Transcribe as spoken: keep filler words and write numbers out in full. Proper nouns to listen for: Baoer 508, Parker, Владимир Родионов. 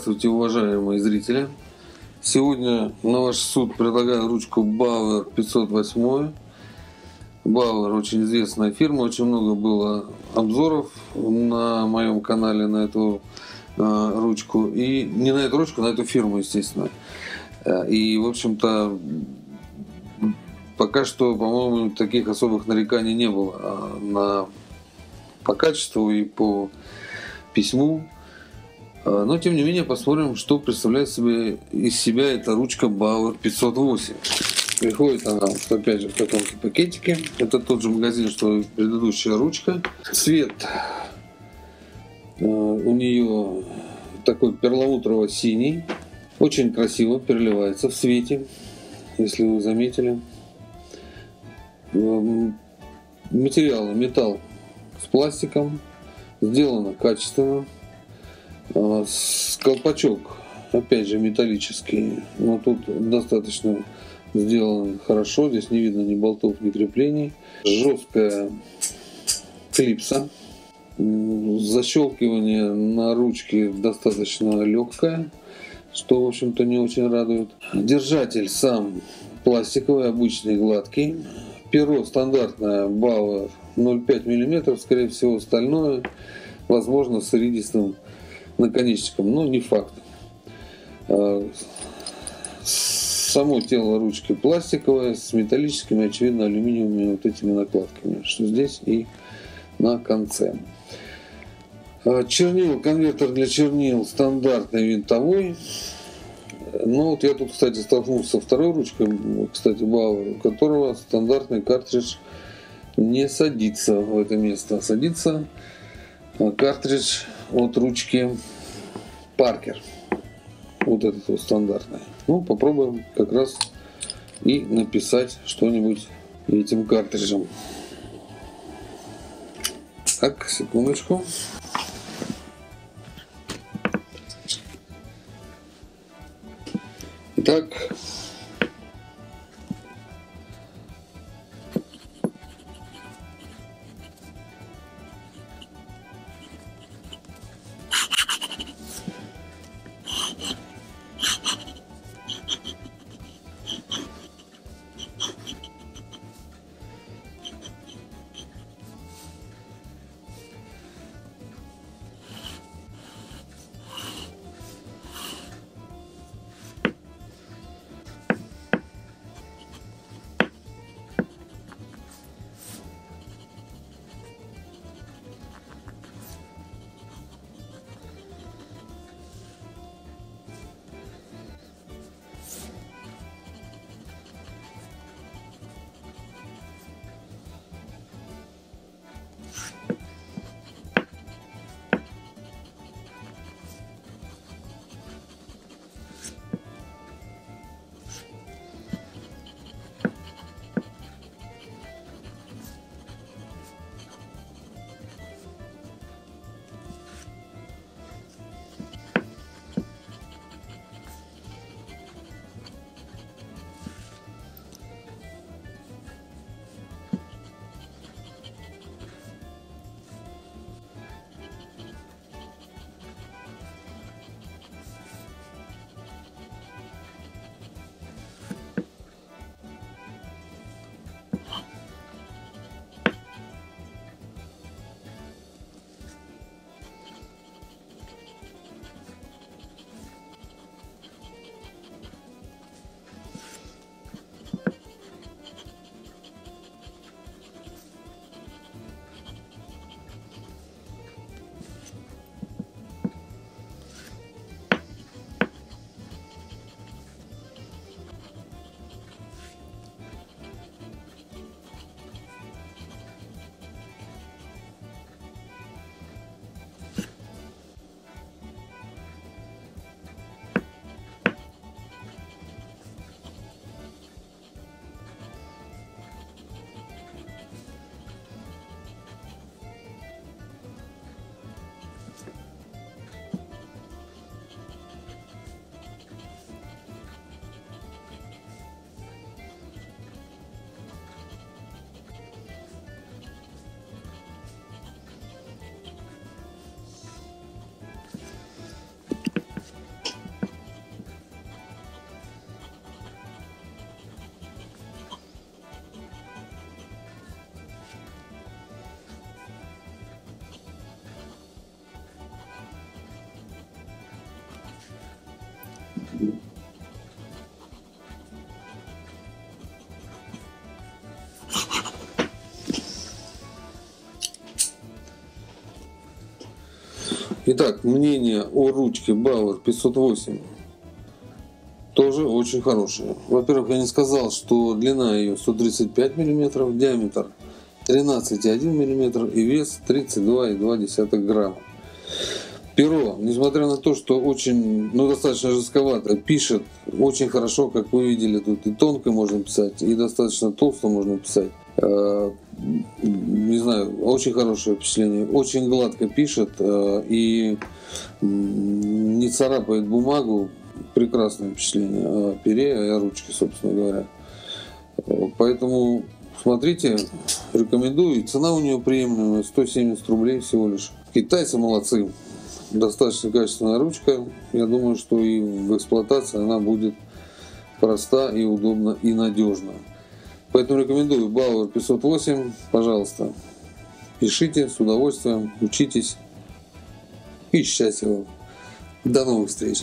Здравствуйте, уважаемые зрители! Сегодня на ваш суд предлагаю ручку Baoer пятьсот восемь. Baoer очень известная фирма, очень много было обзоров на моем канале на эту э, ручку. И не на эту ручку, на эту фирму, естественно. И, в общем-то, пока что, по-моему, таких особых нареканий не было на, по качеству и по письму. Но, тем не менее, посмотрим, что представляет себе, из себя эта ручка Baoer пятьсот восемь. Приходит она, опять же, в таком пакетике. Это тот же магазин, что и предыдущая ручка. Цвет у нее такой перламутрово-синий. Очень красиво переливается в свете, если вы заметили. Материалы металл с пластиком. Сделано качественно. Колпачок, опять же, металлический, но тут достаточно сделан хорошо, здесь не видно ни болтов, ни креплений. Жесткая клипса, защелкивание на ручке достаточно легкое, что, в общем-то, не очень радует. Держатель сам пластиковый, обычный, гладкий. Перо стандартное Baoer ноль целых пять десятых миллиметра, скорее всего, стальное, возможно, с иридисным наконечником, но не факт. Само тело ручки пластиковое с металлическими, очевидно, алюминиевыми вот этими накладками, что здесь и на конце. Чернил, конвертер для чернил стандартный, винтовой. Но вот я тут, кстати, столкнулся со второй ручкой, кстати, Baoer, у которого стандартный картридж не садится в это место, садится картридж от ручки Parker, вот этот вот стандартный. Ну, попробуем как раз и написать что-нибудь этим картриджем. Так, секундочку. Итак, Итак, мнение о ручке Baoer пятьсот восемь тоже очень хорошее. Во-первых, я не сказал, что длина ее сто тридцать пять миллиметров, диаметр тринадцать и одна десятая миллиметра и вес тридцать два и две десятых грамма. Перо, несмотря на то, что очень, ну, достаточно жестковато, пишет очень хорошо, как вы видели, тут и тонко можно писать, и достаточно толсто можно писать. Не знаю, очень хорошее впечатление, очень гладко пишет и не царапает бумагу. Прекрасное впечатление о пере и о ручке, собственно говоря. Поэтому смотрите, рекомендую. Цена у нее приемлемая, сто семьдесят рублей всего лишь. Китайцы молодцы, достаточно качественная ручка. Я думаю, что и в эксплуатации она будет проста и удобна и надежна. Поэтому рекомендую Baoer пятьсот восемь, пожалуйста, пишите с удовольствием, учитесь и счастья вам. До новых встреч!